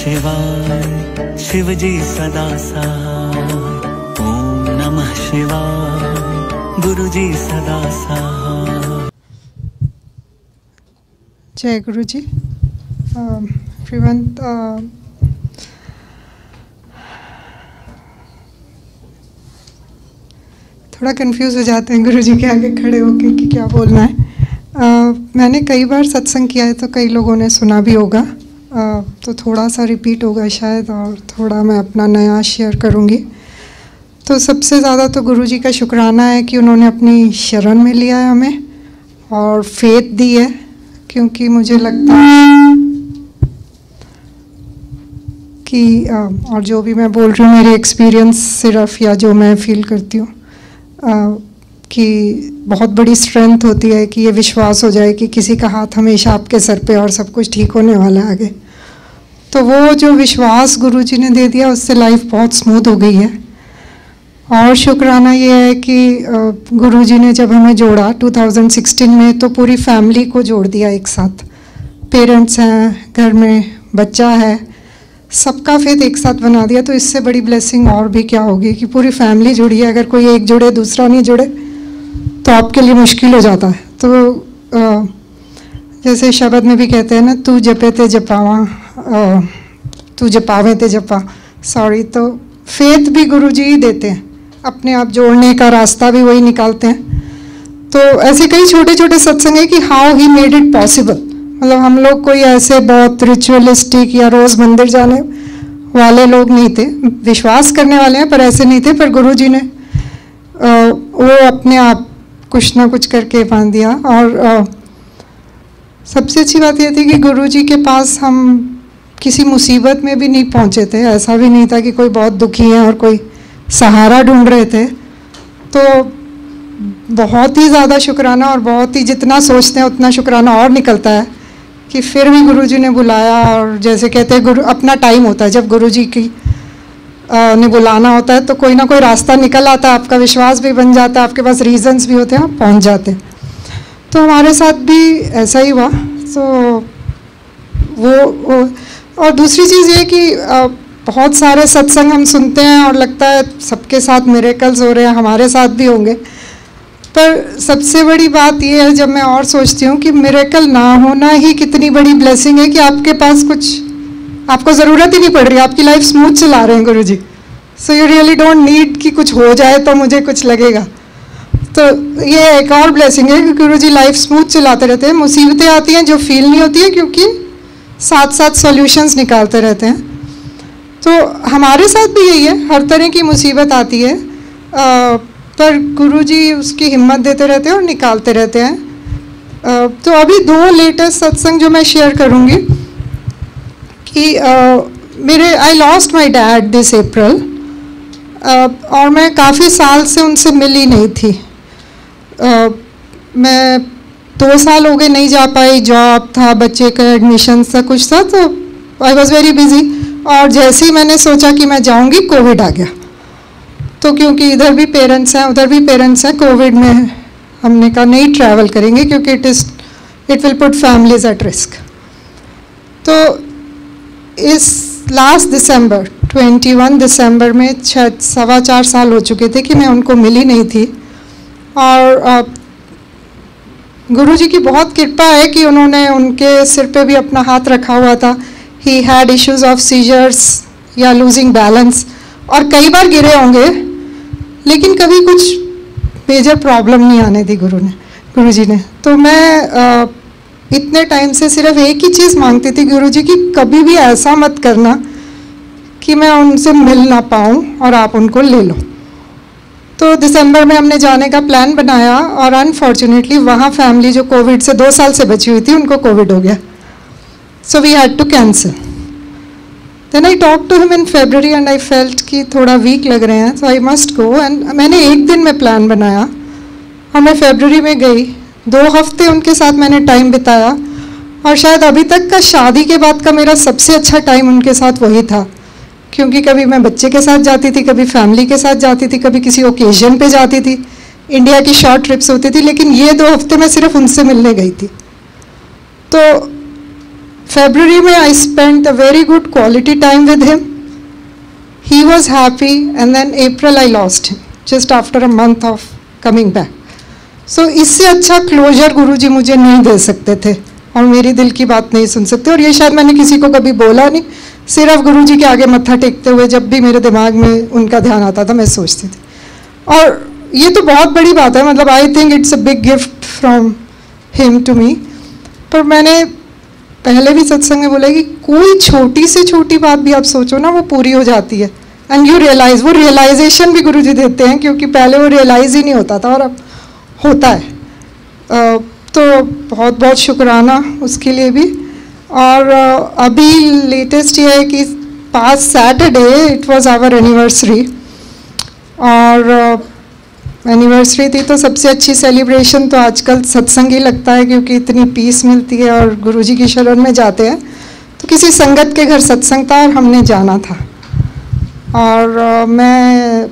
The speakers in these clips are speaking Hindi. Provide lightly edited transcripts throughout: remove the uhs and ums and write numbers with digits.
शिवाय शिवजी सदा सहाय। ओम नमः शिवाय गुरुजी सदा सहाय। जय गुरुजी। एवरीवन, थोड़ा कंफ्यूज हो जाते हैं गुरुजी के आगे खड़े होके कि क्या बोलना है। मैंने कई बार सत्संग किया है तो कई लोगों ने सुना भी होगा, तो थोड़ा सा रिपीट होगा शायद, और थोड़ा मैं अपना नया शेयर करूँगी। तो सबसे ज़्यादा तो गुरुजी का शुक्राना है कि उन्होंने अपनी शरण में लिया है हमें और फेथ दी है, क्योंकि मुझे लगता है कि और जो भी मैं बोल रही हूँ मेरे एक्सपीरियंस सिर्फ या जो मैं फील करती हूँ कि बहुत बड़ी स्ट्रेंथ होती है कि ये विश्वास हो जाए कि किसी का हाथ हमेशा आपके सर पे और सब कुछ ठीक होने वाला है आगे। तो वो जो विश्वास गुरुजी ने दे दिया उससे लाइफ बहुत स्मूथ हो गई है। और शुक्राना ये है कि गुरुजी ने जब हमें जोड़ा 2016 में, तो पूरी फैमिली को जोड़ दिया एक साथ। पेरेंट्स हैं, घर में बच्चा है, सबका फेथ एक साथ बना दिया। तो इससे बड़ी ब्लेसिंग और भी क्या होगी कि पूरी फैमिली जुड़ी है। अगर कोई एक जुड़े दूसरा नहीं जुड़े तो आपके लिए मुश्किल हो जाता है। तो जैसे शब्द में भी कहते हैं ना, तू जपे ते जपावा, तू जपावे ते जपा, सॉरी। तो फेथ भी गुरुजी ही देते हैं, अपने आप जोड़ने का रास्ता भी वही निकालते हैं। तो ऐसे कई छोटे छोटे सत्संग है कि how he made it possible. मतलब हम लोग कोई ऐसे बहुत रिचुअलिस्टिक या रोज़ मंदिर जाने वाले लोग नहीं थे, विश्वास करने वाले हैं पर ऐसे नहीं थे। पर गुरुजी ने वो अपने आप कुछ ना कुछ करके बांध दिया। और सबसे अच्छी बात यह थी कि गुरुजी के पास हम किसी मुसीबत में भी नहीं पहुंचे थे। ऐसा भी नहीं था कि कोई बहुत दुखी है और कोई सहारा ढूंढ रहे थे। तो बहुत ही ज़्यादा शुक्राना, और बहुत ही जितना सोचते हैं उतना शुक्राना और निकलता है कि फिर भी गुरुजी ने बुलाया। और जैसे कहते हैं गुरु अपना टाइम होता है, जब गुरुजी की ने बुलाना होता है तो कोई ना कोई रास्ता निकल आता है, आपका विश्वास भी बन जाता है, आपके पास रीजंस भी होते हैं, आप पहुंच जाते हैं। तो हमारे साथ भी ऐसा ही हुआ। तो वो और दूसरी चीज़ ये कि बहुत सारे सत्संग हम सुनते हैं और लगता है सबके साथ मिरेकल्स हो रहे हैं, हमारे साथ भी होंगे। पर सबसे बड़ी बात यह है, जब मैं और सोचती हूँ कि मिरेकल ना होना ही कितनी बड़ी ब्लेसिंग है कि आपके पास कुछ, आपको ज़रूरत ही नहीं पड़ रही, आपकी लाइफ स्मूथ चला रहे हैं Guruji. So you really don't need कि कुछ हो जाए तो मुझे कुछ लगेगा। तो ये एक और ब्लेसिंग है कि गुरुजी लाइफ स्मूथ चलाते रहते हैं। मुसीबतें आती हैं जो फील नहीं होती हैं, क्योंकि साथ साथ सॉल्यूशंस निकालते रहते हैं। तो हमारे साथ भी यही है, हर तरह की मुसीबत आती है पर गुरुजी उसकी हिम्मत देते रहते हैं और निकालते रहते हैं। तो अभी दो लेटेस्ट सत्संग जो मैं शेयर करूँगी कि मेरे I lost my dad this April, और मैं काफ़ी साल से उनसे मिली नहीं थी। मैं 2 साल हो गए नहीं जा पाई, जॉब था, बच्चे का एडमिशन था, कुछ था, तो आई वॉज वेरी बिजी। और जैसे ही मैंने सोचा कि मैं जाऊँगी, कोविड आ गया। तो क्योंकि इधर भी पेरेंट्स हैं उधर भी पेरेंट्स हैं, कोविड में हमने कहा नहीं ट्रैवल करेंगे, क्योंकि it will put families at risk. तो इस लास्ट दिसंबर 21 दिसंबर में 4.25 साल हो चुके थे कि मैं उनको मिली नहीं थी। और गुरुजी की बहुत कृपा है कि उन्होंने उनके सिर पे भी अपना हाथ रखा हुआ था। He had issues of seizures या लूजिंग बैलेंस, और कई बार गिरे होंगे, लेकिन कभी कुछ मेजर प्रॉब्लम नहीं आने दी गुरुजी ने। तो मैं इतने टाइम से सिर्फ एक ही चीज़ मांगती थी गुरुजी की, कभी भी ऐसा मत करना कि मैं उनसे मिल ना पाऊँ और आप उनको ले लो। तो दिसंबर में हमने जाने का प्लान बनाया, और अनफॉर्चुनेटली वहाँ फैमिली जो कोविड से 2 साल से बची हुई थी, उनको कोविड हो गया। So we had to cancel. Then I talk to him in February and I felt कि थोड़ा वीक लग रहे हैं, सो आई मस्ट गो। एंड मैंने एक दिन में प्लान बनाया और मैं फेबररी में गई। 2 हफ्ते उनके साथ मैंने टाइम बिताया, और शायद अभी तक का शादी के बाद का मेरा सबसे अच्छा टाइम उनके साथ वही था, क्योंकि कभी मैं बच्चे के साथ जाती थी, कभी फैमिली के साथ जाती थी, कभी किसी ओकेजन पे जाती थी, इंडिया की शॉर्ट ट्रिप्स होती थी, लेकिन ये 2 हफ्ते मैं सिर्फ उनसे मिलने गई थी। तो February में I spent a very good quality time with him. He was happy, and then April I lost him just after a month of coming back. So इससे अच्छा closure गुरुजी मुझे नहीं दे सकते थे और मेरी दिल की बात नहीं सुन सकते, और ये शायद मैंने किसी को कभी बोला नहीं, सिर्फ गुरुजी के आगे मत्था टेकते हुए जब भी मेरे दिमाग में उनका ध्यान आता था मैं सोचती थी. और ये तो बहुत बड़ी बात है, मतलब I think it's a big gift from him to me. पर मैंने पहले भी सत्संग में बोला कि कोई छोटी से छोटी बात भी आप सोचो ना वो पूरी हो जाती है, एंड यू रियलाइज, वो रियलाइजेशन भी गुरुजी देते हैं क्योंकि पहले वो रियलाइज ही नहीं होता था और अब होता है. तो बहुत बहुत शुक्राना उसके लिए भी. और अभी लेटेस्ट ये है कि past Saturday it was our anniversary, और एनिवर्सरी थी तो सबसे अच्छी सेलिब्रेशन तो आजकल सत्संग ही लगता है क्योंकि इतनी पीस मिलती है और गुरुजी की शरण में जाते हैं. तो किसी संगत के घर सत्संग था और हमने जाना था, और मैं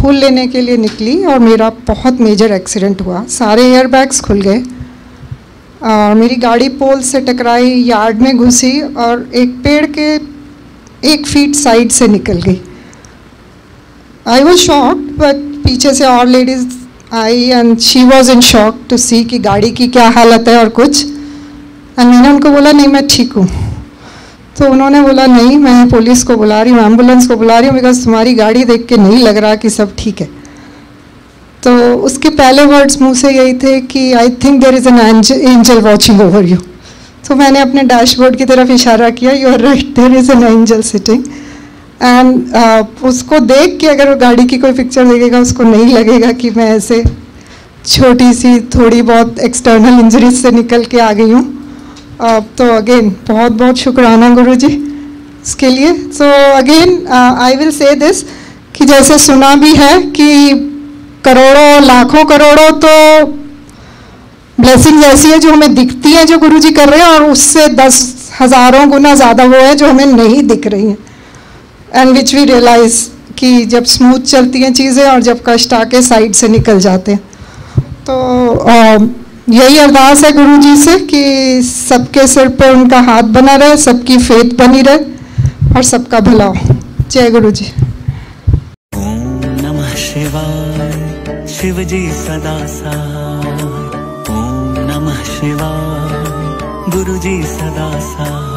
फूल लेने के लिए निकली और मेरा बहुत मेजर एक्सीडेंट हुआ, सारे एयरबैग्स खुल गए और मेरी गाड़ी पोल से टकराई, यार्ड में घुसी और एक पेड़ के 1 फीट साइड से निकल गई. आई वॉज शॉक्ड, बट पीछे से और ladies I and she was in shock to see कि गाड़ी की क्या हालत है और कुछ. एंड मैंने उनको बोला नहीं मैं ठीक हूँ, तो उन्होंने बोला नहीं मैं पुलिस को बुला रही हूँ, एम्बुलेंस को बुला रही हूँ, बिकॉज तुम्हारी गाड़ी देख के नहीं लग रहा कि सब ठीक है. तो उसके पहले वर्ड्स मुँह से यही थे कि I think there is an angel watching over you. तो मैंने अपने डैशबोर्ड की तरफ इशारा किया, you are right there is an angel sitting. And उसको देख के अगर वो गाड़ी की कोई पिक्चर देखेगा उसको नहीं लगेगा कि मैं ऐसे छोटी सी थोड़ी बहुत एक्सटर्नल इंजरीज से निकल के आ गई हूँ. तो अगेन बहुत बहुत शुक्राना गुरुजी इसके लिए. So again I will say this कि जैसे सुना भी है कि करोड़ों लाखों करोड़ों तो ब्लेसिंग्स ऐसी है जो हमें दिखती है जो गुरुजी कर रहे हैं, और उससे 10,000 गुना ज़्यादा वो है जो हमें नहीं दिख रही हैं. एंड विच वी रियलाइज कि जब स्मूथ चलती हैं चीज़ें और जब कष्ट आके साइड से निकल जाते हैं. तो यही अरदास है गुरुजी से कि सबके सिर पे उनका हाथ बना रहे, सबकी फेथ बनी रहे और सबका भला हो. जय गुरुजी. ओम नमः शिवाय, शिव जी सदा साथ. ओम नमः शिवाय, गुरुजी सदा साथ.